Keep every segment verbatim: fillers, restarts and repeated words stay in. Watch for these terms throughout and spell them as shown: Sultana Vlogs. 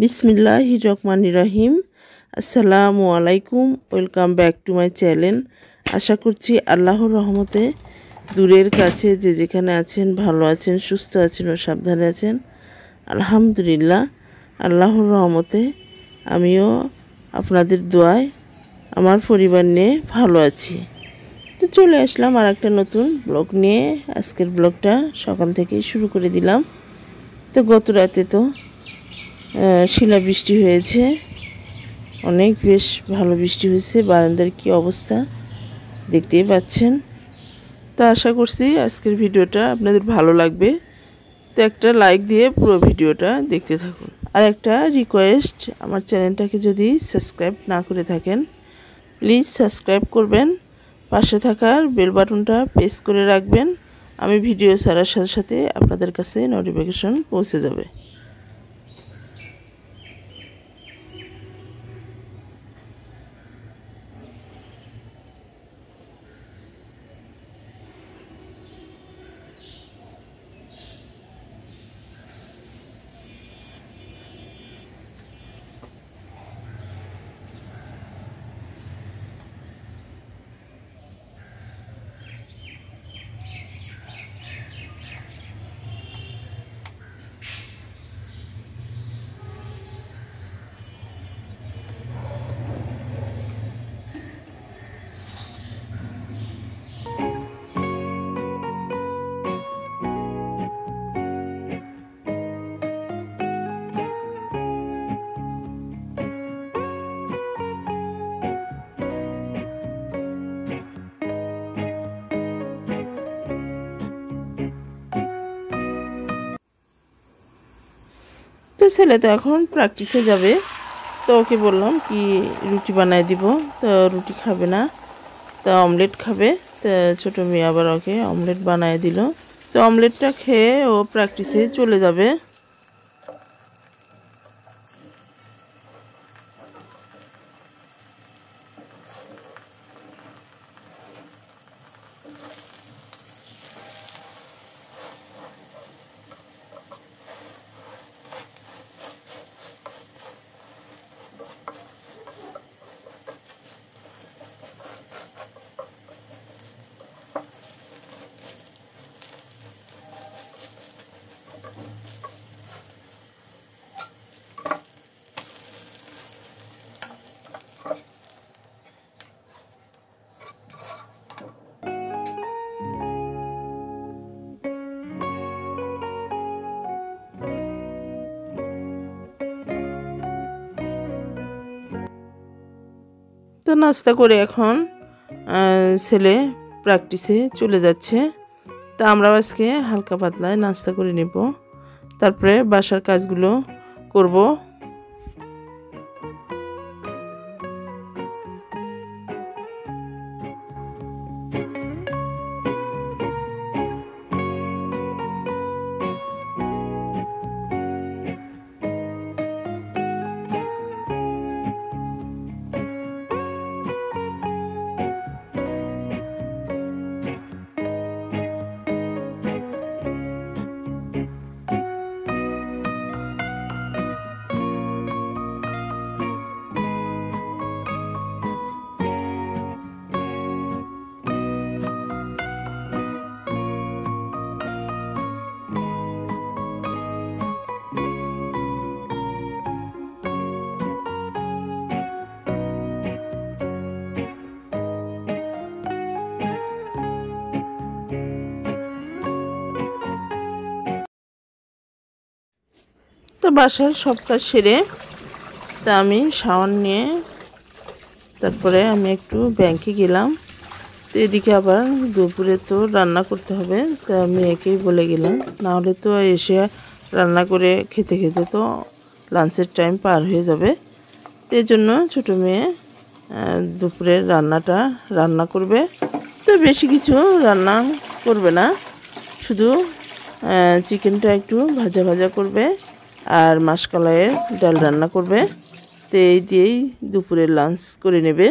Bismillahir Rahmanir Rahim. Assalamu alaikum. Welcome back to my channel. আশা করছি আল্লাহর রহমতে দূরের কাছে যে যেখানে আছেন ভালো আছেন সুস্থ আছেন ও সাবধানে আছেন আলহামদুলিল্লাহ আল্লাহর রহমতে আমিও আপনাদের দোয়ায় আমার পরিবার নিয়ে ভালো আছি তো চলে আসলাম আরেকটা নতুন ব্লগ নিয়ে আজকের ব্লগটা সকাল থেকে শুরু করে দিলাম তো গত রাতে তো শিলা বৃষ্টি হয়েছে অনেক বেশ ভালো বৃষ্টি হয়েছে বারান্দার কি অবস্থা দেখতেই পাচ্ছেন তো আশা করছি আজকের ভিডিওটা আপনাদের ভালো লাগবে তো একটা লাইক দিয়ে পুরো ভিডিওটা দেখতে থাকুন আর একটা রিকোয়েস্ট আমার চ্যানেলটাকে যদি সাবস্ক্রাইব না করে থাকেন প্লিজ সাবস্ক্রাইব করবেন পাশে থাকার বেল বাটনটা প্রেস করে রাখবেন আমি ভিডিও ছাড়ার সাথে সাথে আপনাদের কাছে নোটিফিকেশন পৌঁছে যাবে তো ছেলে তো এখন প্র্যাকটিসে যাবে তো ওকে বললাম কি রুটি বানায় দিব তো রুটি খাবে না তো অমলেট খাবে তো ছোটো মেয়ে আবার ওকে অমলেট বানায় দিল তো অমলেটটা খেয়ে ও প্র্যাকটিসে চলে যাবে তো নাস্তা করে এখন ছেলে প্র্যাকটিসে চলে যাচ্ছে তা আমরা আজকে হালকা পাতলায় নাস্তা করে নেব তারপরে বাসার কাজগুলো করব তো বাসার সব কাজ সেরে তা আমি শাওন নিয়ে তারপরে আমি একটু ব্যাংকে গেলাম তো এদিকে আবার দুপুরে তো রান্না করতে হবে তা আমি একেই বলে গেলাম না হলে তো এসে রান্না করে খেতে খেতে তো লাঞ্চের টাইম পার হয়ে যাবে। এর জন্য ছোটো মেয়ে দুপুরের রান্নাটা রান্না করবে। তো বেশি কিছু রান্না করবে না, শুধু চিকেনটা একটু ভাজা ভাজা করবে আর মাসকলাইয়ের ডাল রান্না করবে। তো এই দিয়েই দুপুরের লাঞ্চ করে নেবে।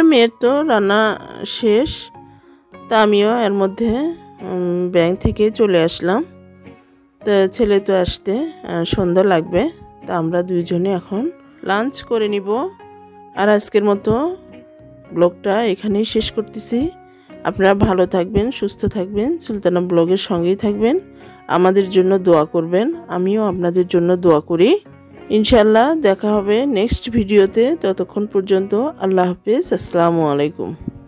এটা মেয়ের তো রান্না শেষ, তা আমিও এর মধ্যে ব্যাংক থেকে চলে আসলাম। তো ছেলে তো আসতে সন্ধ্যা লাগবে, তা আমরা দুইজনে এখন লাঞ্চ করে নিব। আর আজকের মতো ব্লগটা এখানেই শেষ করতেছি। আপনারা ভালো থাকবেন, সুস্থ থাকবেন, সুলতানা ব্লগের সঙ্গেই থাকবেন, আমাদের জন্য দোয়া করবেন, আমিও আপনাদের জন্য দোয়া করি। ইনশাআল্লাহ দেখা হবে নেক্সট ভিডিওতে। ততক্ষণ পর্যন্ত আল্লাহ হাফেজ, আসসালামু আলাইকুম।